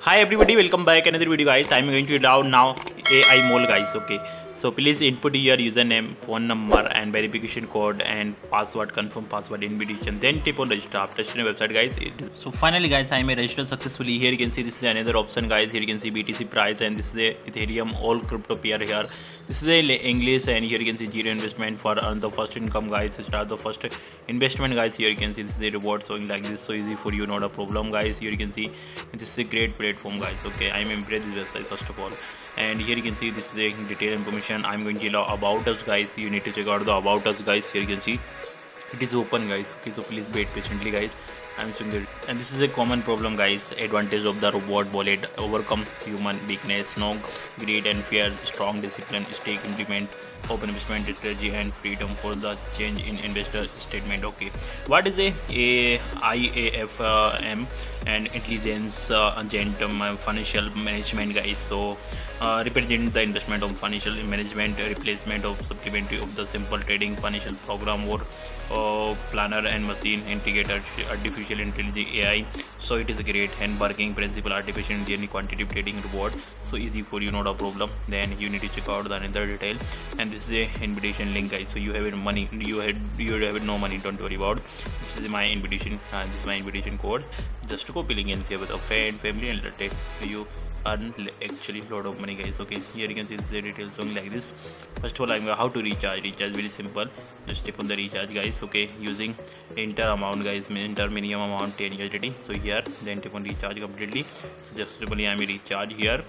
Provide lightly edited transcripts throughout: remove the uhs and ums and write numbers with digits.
Hi everybody, welcome back another video guys. I'm going to download now AI mall guys. Okay, so please input your username, phone number and verification code and password, confirm password invitation, then tap on register. After registering website guys, so finally guys I am registered successfully. Here you can see this is another option guys. Here you can see BTC price and this is the Ethereum, all crypto pair here. This is the English and here you can see zero investment for earn the first income guys. Start the first investment guys. Here you can see this is the reward showing like this, so easy for you, not a problem guys. Here you can see this is a great platform guys. Okay, I am impressed with this website first of all. And here you can see this is the detailed information. I'm going to allow about us guys. You need to check out the about us guys. Here you can see it is open guys. Okay, so please wait patiently guys. I'm showing it. And this is a common problem guys. Advantage of the robot wallet, overcome human weakness, no greed and fear, strong discipline, stake implement, open investment strategy and freedom for the change in investor statement. Okay, what is a IAFM and intelligence agent financial management guys? So represent the investment of financial management, replacement of supplementary of the simple trading financial program or planner and machine integrated artificial intelligence AI. So it is a great and working principle, artificial intelligence quantitative trading reward, so easy for you, not a problem. Then you need to check out the another detail and this is a invitation link guys. So you have your money, you have no money, don't worry about. This is my invitation, this is my invitation code, just to copy link and share with a friend, family and relative. You earn actually a lot of money guys. Okay, here you can see the details on like this. First of all, I'm how to recharge very simple, just tap on the recharge guys. Okay, using enter amount guys, enter minimum amount 10 USDT. So here then tap on recharge completely. So just simply I'm recharge here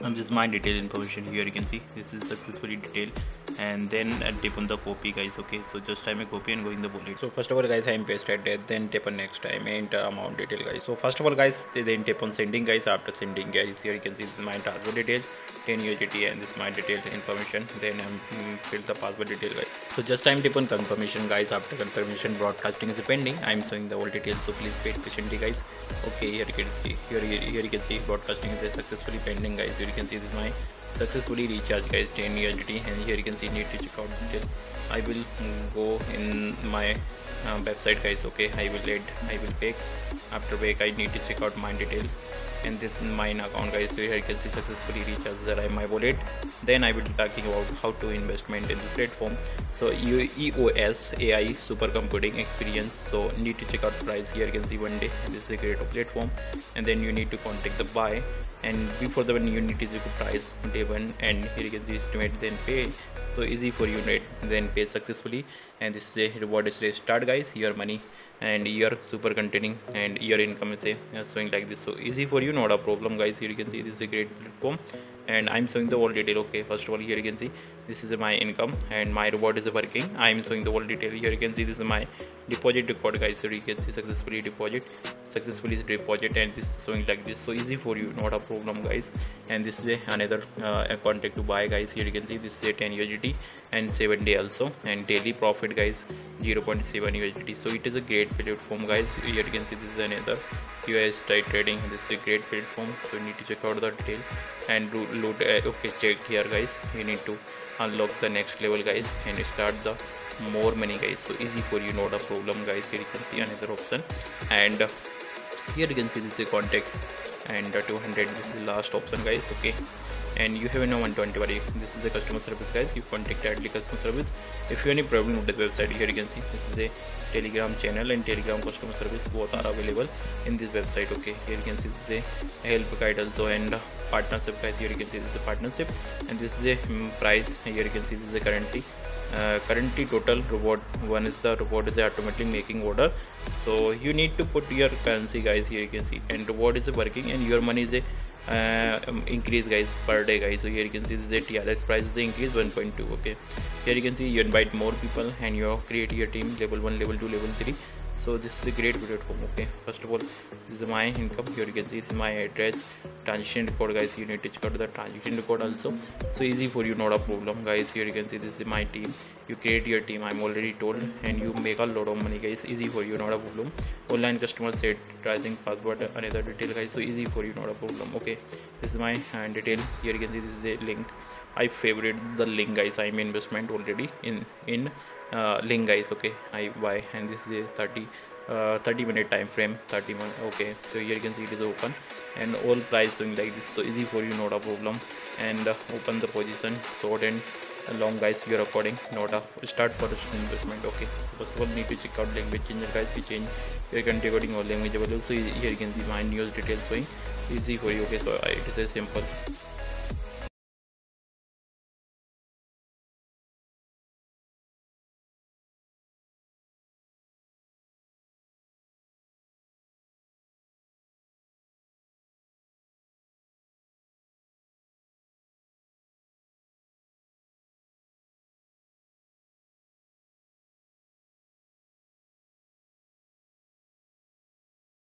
and this is my detail information. Here you can see this is successfully detailed and then tap on the copy guys. Okay, so just I'm a copy and going the bullet. So first of all guys I'm pasted that, then tap on next time enter amount detail guys. So first of all guys then tap on sending guys. After sending guys, here you can see this is my transfer details 10 USDT and this is my detailed information. Then I'm fill the password detail guys. So just I'm tap on confirmation guys. After confirmation broadcasting is pending. I'm showing the all details, so please wait patiently guys. Okay, here you can see here you can see broadcasting is successfully pending guys. Here you can see this is my successfully recharge guys 10 USDT and here you can see need to check out detail. I will go in my website guys. Okay, I will pick. After pick I need to check out my detail and this is mine account guys. So here you can see successfully recharge that I my wallet. Then I will be talking about how to investment in this platform. So EOS AI supercomputing experience, so need to check out price. Here you can see one day this is a great platform and then you need to contact the buy and before the one you need to check price day one and here you can see estimate then pay, so easy for you rate then pay successfully. And this is a reward is start guys, your money and your super containing and your income is showing like this, so easy for you, not a problem guys. Here you can see this is a great platform and I'm showing the whole detail. Okay, first of all here you can see this is my income and my reward is working. I'm showing the whole detail. Here you can see this is my deposit record guys. So you can see successfully deposit and this is showing like this, so easy for you, not a problem guys. And this is another contract to buy guys. Here you can see this is a 10 USDT and 7 day also and daily profit guys 0.7 USDT. So it is a great platform guys. Here you can see this is another US trading. This is a great platform, so you need to check out the detail and load. Okay, check here guys, you need to unlock the next level guys and start the more money guys, so easy for you, not a problem guys. Here you can see another option and here you can see this is a contact and 200 this is the last option guys. Okay, and you have no 120. This is the customer service guys. You contact directly customer service if you have any problem with the website. Here you can see this is a Telegram channel and Telegram customer service, both are available in this website. Okay, here you can see this is a help guide also and partnership guys. Here you can see this is a partnership and this is a price. Here you can see this is a currently total reward one is the reward is automatically making order, so you need to put your currency guys. Here you can see and reward is working and your money is a increase guys per day guys. So here you can see the TRX price is increased 1.2. okay, here you can see you invite more people and you create your team level 1 level 2 level 3. So this is a great platform. Okay, first of all this is my income. Here you can see this is my address, transaction record guys. You need to check out the transaction record also, so easy for you, not a problem guys. Here you can see this is my team. You create your team, I'm already told, and you make a lot of money guys, easy for you, not a problem. Online customer set pricing password another detail guys, so easy for you, not a problem. Okay, this is my detail. Here you can see this is a link. I favorite the link guys. I'm investment already in link guys. Okay, I buy and this is a 30 30-minute time frame. 31. Okay, so here you can see it is open and all price doing like this, so easy for you, not a problem. And open the position, short and long guys, you are according, not a start for investment. Okay, so first of all need to check out language changer guys. You change your country according or language available. So here you can see my news details going easy for you. Okay, so it is a simple